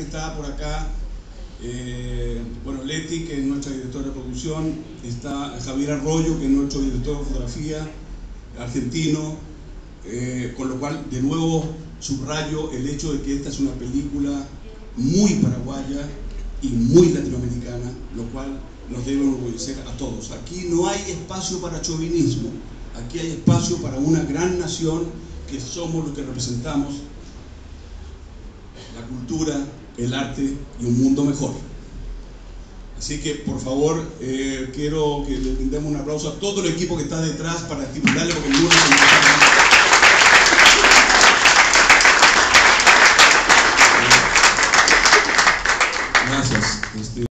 Está por acá, bueno, Leti, que es nuestra directora de producción, está Javier Arroyo, que es nuestro director de fotografía, argentino, con lo cual de nuevo subrayo el hecho de que esta es una película muy paraguaya y muy latinoamericana, lo cual nos debe orgullecer a todos. Aquí no hay espacio para chauvinismo, aquí hay espacio para una gran nación que somos los que representamos la cultura, el arte y un mundo mejor. Así que, por favor, quiero que le brindemos un aplauso a todo el equipo que está detrás para estimularle, porque ninguno se... Gracias.